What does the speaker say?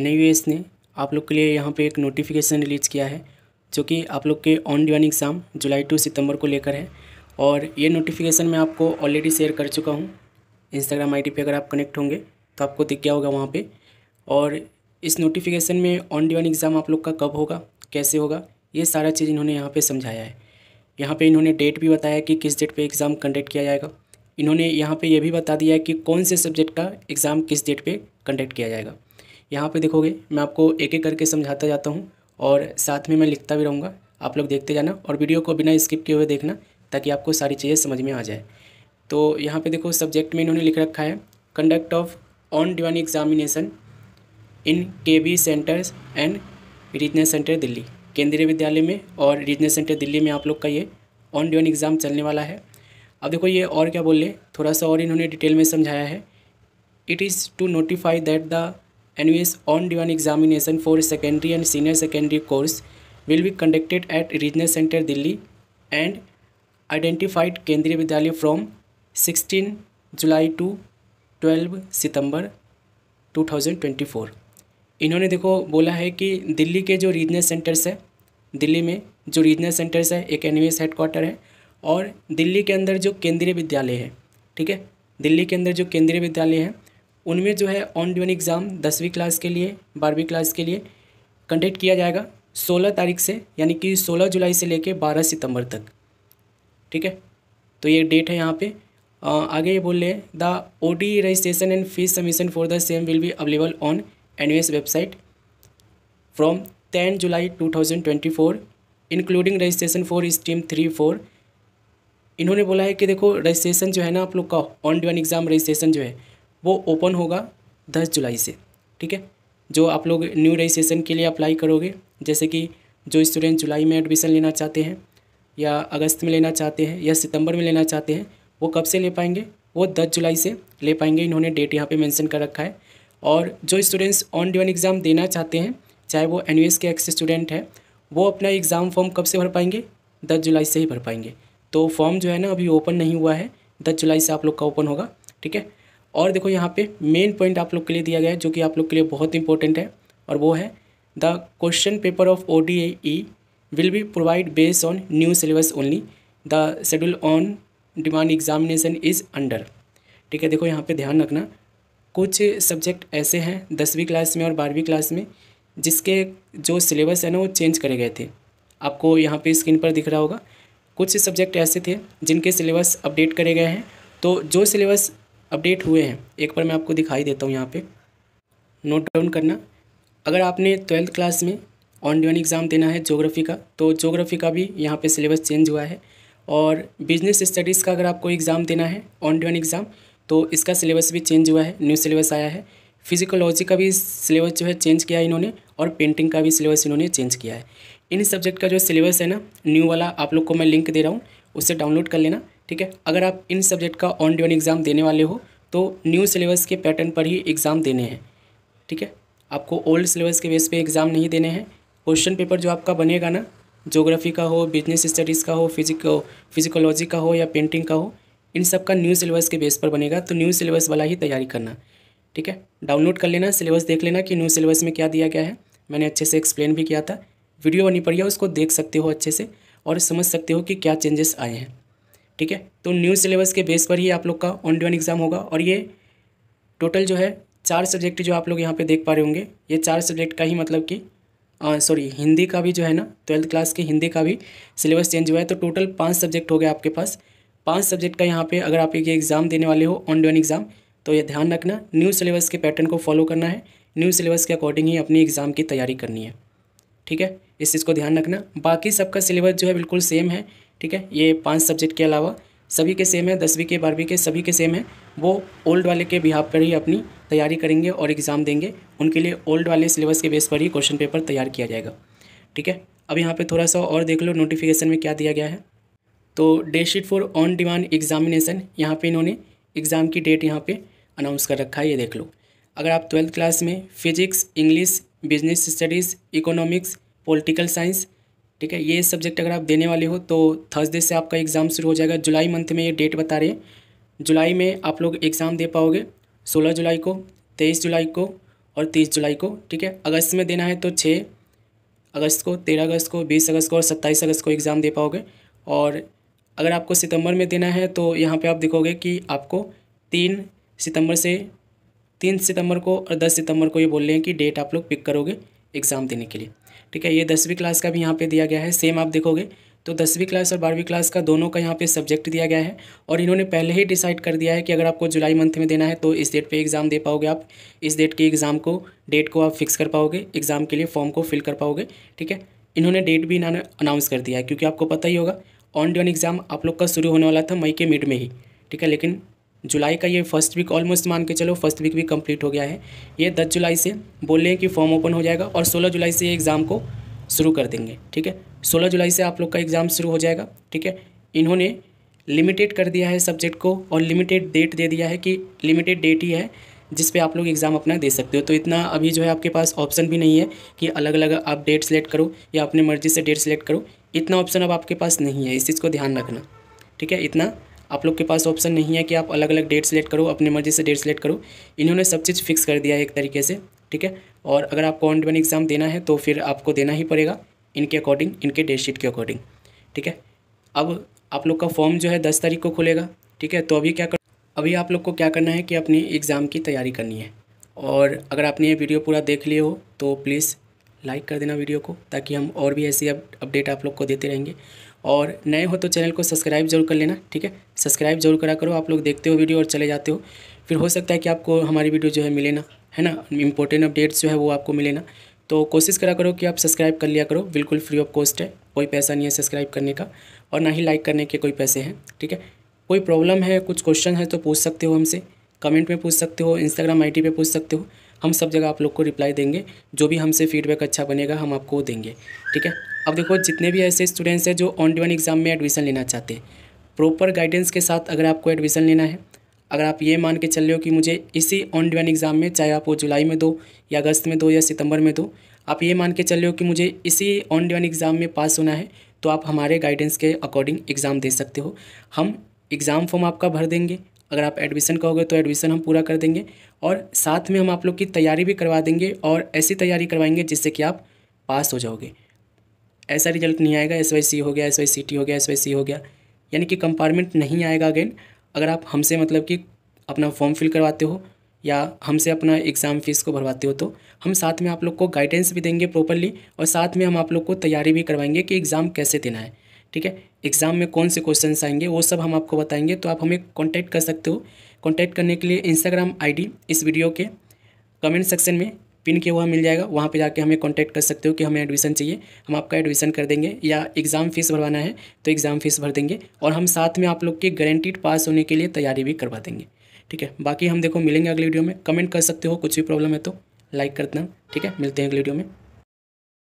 NIOS ने आप लोग के लिए यहाँ पे एक नोटिफिकेशन रिलीज़ किया है जो कि आप लोग के ऑन डिमांड एग्ज़ाम जुलाई टू सितंबर को लेकर है। और ये नोटिफिकेशन मैं आपको ऑलरेडी शेयर कर चुका हूँ इंस्टाग्राम आईडी पे, अगर आप कनेक्ट होंगे तो आपको दिख गया होगा वहाँ पे। और इस नोटिफिकेशन में ऑन डिमांड एग्ज़ाम आप लोग का कब होगा, कैसे होगा, ये सारा चीज़ इन्होंने यहाँ पे समझाया है। यहाँ पे इन्होंने डेट भी बताया कि किस डेट पे एग्ज़ाम कंडक्ट किया जाएगा। इन्होंने यहाँ पे ये भी बता दिया है कि कौन से सब्जेक्ट का एग्ज़ाम किस डेट पे कंडक्ट किया जाएगा। यहाँ पे देखोगे मैं आपको एक एक करके समझाता जाता हूँ और साथ में मैं लिखता भी रहूँगा, आप लोग देखते जाना और वीडियो को बिना स्किप किए हुए देखना ताकि आपको सारी चीज़ें समझ में आ जाए। तो यहाँ पे देखो सब्जेक्ट में इन्होंने लिख रखा है conduct of on demand examination in KB centres and regional centre Delhi. Kendriya Vidyalaya में और रीजनल सेंटर दिल्ली में आप लोग का ये ऑन डिमांड एग्ज़ाम चलने वाला है। अब देखो ये और क्या बोल रहे, थोड़ा सा और इन्होंने डिटेल में समझाया है। It is to notify that the NVS on demand examination for secondary and senior secondary course will be conducted at regional centre Delhi and identified Kendriya Vidyalaya from 16 July to 12 सितंबर 2024। इन्होंने देखो बोला है कि दिल्ली के जो रीजनल सेंटर्स है, दिल्ली में जो रीजनल सेंटर्स है, एक NVS हेडक्वार्टर है और दिल्ली के अंदर जो केंद्रीय विद्यालय है, ठीक है, दिल्ली के अंदर जो केंद्रीय विद्यालय है उनमें जो है ऑन डिमांड एग्ज़ाम 10वीं क्लास के लिए 12वीं क्लास के लिए कंडक्ट किया जाएगा 16 तारीख से, यानी कि 16 जुलाई से लेकर 12 सितंबर तक, ठीक है। तो ये डेट है यहाँ पे। आगे ये बोल रहे हैं the ODE registration and fees submission for the same will be available on NIOS website from 10 July 2024 including registration for stream 3-4। इन्होंने बोला है कि देखो रजिस्ट्रेशन जो है ना आप लोग का ऑन डिमांड एग्ज़ाम रजिस्ट्रेशन जो है वो ओपन होगा 10 जुलाई से, ठीक है। जो आप लोग न्यू रजिस्ट्रेशन के लिए अप्लाई करोगे, जैसे कि जो स्टूडेंट जुलाई में एडमिशन लेना चाहते हैं या अगस्त में लेना चाहते हैं या सितंबर में लेना चाहते हैं, वो कब से ले पाएंगे, वो 10 जुलाई से ले पाएंगे। इन्होंने डेट यहाँ पे मेंशन कर रखा है। और जो स्टूडेंट्स ऑन डिमांड एग्ज़ाम देना चाहते हैं, चाहे वो NVS के एक्स स्टूडेंट हैं, वो अपना एग्ज़ाम फॉर्म कब से भर पाएंगे, 10 जुलाई से ही भर पाएंगे। तो फॉर्म जो है ना अभी ओपन नहीं हुआ है, 10 जुलाई से आप लोग का ओपन होगा, ठीक है। और देखो यहाँ पे मेन पॉइंट आप लोग के लिए दिया गया है जो कि आप लोग के लिए बहुत इंपॉर्टेंट है, और वो है the question paper of ODE will be provide based on new syllabus only the schedule on demand examination is under, ठीक है। देखो यहाँ पे ध्यान रखना, कुछ सब्जेक्ट ऐसे हैं 10वीं क्लास में और 12वीं क्लास में जिसके जो सिलेबस है ना वो चेंज करे गए थे, आपको यहाँ पे स्क्रीन पर दिख रहा होगा। कुछ सब्जेक्ट ऐसे थे जिनके सिलेबस अपडेट करे गए हैं। तो जो सिलेबस अपडेट हुए हैं एक बार मैं आपको दिखाई देता हूँ, यहाँ पे नोट डाउन करना। अगर आपने 12th क्लास में ऑन डिमांड एग्ज़ाम देना है ज्योग्राफी का, तो ज्योग्राफी का भी यहाँ पे सिलेबस चेंज हुआ है। और बिजनेस स्टडीज़ का अगर आपको एग्ज़ाम देना है ऑन डिमांड एग्ज़ाम, तो इसका सिलेबस भी चेंज हुआ है, न्यू सिलेबस आया है। फिजिकोलॉजी का भी सिलेबस जो है चेंज किया है इन्होंने, और पेंटिंग का भी सिलेबस इन्होंने चेंज किया है। इन सब्जेक्ट का जो सिलेबस है ना न्यू वाला, आप लोग को मैं लिंक दे रहा हूँ, उससे डाउनलोड कर लेना, ठीक है। अगर आप इन सब्जेक्ट का ऑन डिमांड एग्ज़ाम देने वाले हो तो न्यू सिलेबस के पैटर्न पर ही एग्ज़ाम देने हैं, ठीक है। आपको ओल्ड सिलेबस के बेस पे एग्ज़ाम नहीं देने हैं। क्वेश्चन पेपर जो आपका बनेगा ना, ज्योग्राफी का हो, बिजनेस स्टडीज़ का हो, फिजिकोलॉजी का हो या पेंटिंग का हो, इन सब का न्यू सिलेबस के बेस पर बनेगा। तो न्यू सिलेबस वाला ही तैयारी करना, ठीक है। डाउनलोड कर लेना, सिलेबस देख लेना कि न्यू सिलेबस में क्या दिया गया है। मैंने अच्छे से एक्सप्लेन भी किया था, वीडियो बनी पड़ी है, उसको देख सकते हो अच्छे से और समझ सकते हो कि क्या चेंजेस आए हैं, ठीक है। तो न्यू सिलेबस के बेस पर ही आप लोग का ऑन डिमांड एग्ज़ाम होगा। और ये टोटल जो है 4 सब्जेक्ट जो आप लोग यहाँ पे देख पा रहे होंगे, ये 4 सब्जेक्ट का ही मतलब कि सॉरी हिंदी का भी जो है ना 12th क्लास के हिंदी का भी सिलेबस चेंज हुआ है। तो टोटल 5 सब्जेक्ट हो गए आपके पास। 5 सब्जेक्ट का यहाँ पे अगर आप ये एग्ज़ाम देने वाले हो ऑन डिमांड एग्ज़ाम, तो ये ध्यान रखना न्यू सिलेबस के पैटर्न को फॉलो करना है, न्यू सिलेबस के अकॉर्डिंग ही अपनी एग्ज़ाम की तैयारी करनी है, ठीक है। इस चीज़ को ध्यान रखना। बाकी सबका सिलेबस जो है बिल्कुल सेम है, ठीक है। ये 5 सब्जेक्ट के अलावा सभी के सेम है, 10वीं के 12वीं के सभी के सेम है। वो ओल्ड वाले के बिहाफ पर ही अपनी तैयारी करेंगे और एग्ज़ाम देंगे, उनके लिए ओल्ड वाले सिलेबस के बेस पर ही क्वेश्चन पेपर तैयार किया जाएगा, ठीक है। अब यहाँ पे थोड़ा सा और देख लो नोटिफिकेशन में क्या दिया गया है। तो date sheet for on demand examination, यहाँ पर इन्होंने एग्ज़ाम की डेट यहाँ पर अनाउंस कर रखा है, ये देख लो। अगर आप 12th क्लास में physics, English, business studies, economics, political science, ठीक है, ये सब्जेक्ट अगर आप देने वाले हो तो थर्सडे से आपका एग्ज़ाम शुरू हो जाएगा। जुलाई मंथ में ये डेट बता रहे हैं, जुलाई में आप लोग एग्ज़ाम दे पाओगे 16 जुलाई को, 23 जुलाई को और 30 जुलाई को, ठीक है। अगस्त में देना है तो 6 अगस्त को, 13 अगस्त को, 20 अगस्त को और 27 अगस्त को एग्ज़ाम दे पाओगे। और अगर आपको सितंबर में देना है तो यहाँ पे आप देखोगे कि आपको 3 सितंबर को और 10 सितंबर को ये बोल रहे हैं कि डेट आप लोग पिक करोगे एग्ज़ाम देने के लिए, ठीक है। ये 10वीं क्लास का भी यहाँ पे दिया गया है, सेम आप देखोगे तो 10वीं क्लास और 12वीं क्लास का दोनों का यहाँ पे सब्जेक्ट दिया गया है। और इन्होंने पहले ही डिसाइड कर दिया है कि अगर आपको जुलाई मंथ में देना है तो इस डेट पे एग्ज़ाम दे पाओगे, आप इस डेट के एग्ज़ाम को डेट को आप फिक्स कर पाओगे, एग्ज़ाम के लिए फॉर्म को फिल कर पाओगे, ठीक है। इन्होंने डेट भी अनाउंस कर दिया है क्योंकि आपको पता ही होगा ऑन ड्यून एग्ज़ाम आप लोग का शुरू होने वाला था मई के मिड में ही, ठीक है। लेकिन जुलाई का ये फर्स्ट वीक ऑलमोस्ट मान के चलो फर्स्ट वीक भी कंप्लीट हो गया है। ये 10 जुलाई से बोल रहे हैं कि फॉर्म ओपन हो जाएगा और 16 जुलाई से ये एग्ज़ाम को शुरू कर देंगे, ठीक है। 16 जुलाई से आप लोग का एग्ज़ाम शुरू हो जाएगा, ठीक है। इन्होंने लिमिटेड कर दिया है सब्जेक्ट को और लिमिटेड डेट दे दिया है कि लिमिटेड डेट ही है जिस पे आप लोग एग्ज़ाम अपना दे सकते हो। तो इतना अभी जो है आपके पास ऑप्शन भी नहीं है कि अलग अलग आप डेट सेलेक्ट करो या अपने मर्ज़ी से डेट सेलेक्ट करो, इतना ऑप्शन अब आपके पास नहीं है, इस चीज़ को ध्यान रखना, ठीक है। इतना आप लोग के पास ऑप्शन नहीं है कि आप अलग अलग डेट सेलेक्ट करो, अपने मर्ज़ी से डेट सेलेक्ट करो। इन्होंने सब चीज़ फिक्स कर दिया है एक तरीके से, ठीक है। और अगर आपको ऑन ड्यून एग्ज़ाम देना है तो फिर आपको देना ही पड़ेगा इनके अकॉर्डिंग, इनके डेट शीट के अकॉर्डिंग, ठीक है। अब आप लोग का फॉर्म जो है 10 तारीख को खुलेगा, ठीक है। तो अभी आप लोग को क्या करना है कि अपनी एग्ज़ाम की तैयारी करनी है। और अगर आपने ये वीडियो पूरा देख लिए हो तो प्लीज़ लाइक कर देना वीडियो को, ताकि हम और भी ऐसी अपडेट आप लोग को देते रहेंगे। और नए हो तो चैनल को सब्सक्राइब जरूर कर लेना, ठीक है। सब्सक्राइब जरूर करा करो, आप लोग देखते हो वीडियो और चले जाते हो, फिर हो सकता है कि आपको हमारी वीडियो जो है मिले ना, है ना, इंपॉर्टेंट अपडेट्स जो है वो आपको मिले ना। तो कोशिश करा करो कि आप सब्सक्राइब कर लिया करो, बिल्कुल फ्री ऑफ कॉस्ट है, कोई पैसा नहीं है सब्सक्राइब करने का और ना ही लाइक करने के कोई पैसे हैं, ठीक है। कोई प्रॉब्लम है, कुछ क्वेश्चन है तो पूछ सकते हो हमसे, कमेंट में पूछ सकते हो, इंस्टाग्राम आईडी पे पूछ सकते हो, हम सब जगह आप लोग को रिप्लाई देंगे। जो भी हमसे फीडबैक अच्छा बनेगा हम आपको देंगे, ठीक है। अब देखो जितने भी ऐसे स्टूडेंट्स हैं जो ऑन ड्यून एग्ज़ाम में एडमिशन लेना चाहते हैं, प्रॉपर गाइडेंस के साथ अगर आपको एडमिशन लेना है, अगर आप ये मान के चल रहे हो कि मुझे इसी ऑन ड्यून एग्ज़ाम में, चाहे आप वो जुलाई में दो या अगस्त में दो या सितंबर में दो, आप ये मान के चल रहे हो कि मुझे इसी ऑन ड्यून एग्ज़ाम में पास होना है, तो आप हमारे गाइडेंस के अकॉर्डिंग एग्ज़ाम दे सकते हो। हम एग्ज़ाम फॉर्म आपका भर देंगे, अगर आप एडमिशन कहोगे तो एडमिशन हम पूरा कर देंगे और साथ में हम आप लोग की तैयारी भी करवा देंगे और ऐसी तैयारी करवाएंगे जिससे कि आप पास हो जाओगे। ऐसा रिजल्ट नहीं आएगा SYC हो गया, SYCT हो गया, SYC हो गया, यानी कि कंपार्टमेंट नहीं आएगा अगेन। अगर आप हमसे मतलब कि अपना फॉर्म फिल करवाते हो या हमसे अपना एग्ज़ाम फ़ीस को भरवाते हो तो हम साथ में आप लोग को गाइडेंस भी देंगे प्रॉपरली और साथ में हम आप लोग को तैयारी भी करवाएंगे कि एग्ज़ाम कैसे देना है, ठीक है। एग्ज़ाम में कौन से क्वेश्चंस आएंगे वो सब हम आपको बताएंगे। तो आप हमें कांटेक्ट कर सकते हो। कांटेक्ट करने के लिए इंस्टाग्राम आईडी इस वीडियो के कमेंट सेक्शन में पिन किया हुआ मिल जाएगा, वहाँ पे जाके हमें कांटेक्ट कर सकते हो कि हमें एडमिशन चाहिए, हम आपका एडमिशन कर देंगे, या एग्ज़ाम फ़ीस भरवाना है तो एग्ज़ाम फ़ीस भर देंगे और हम साथ में आप लोग के गारंटीड पास होने के लिए तैयारी भी करवा देंगे, ठीक है। बाकी हम देखो मिलेंगे अगले वीडियो में। कमेंट कर सकते हो, कुछ भी प्रॉब्लम है तो लाइक कर देना, ठीक है। मिलते हैं अगले वीडियो में।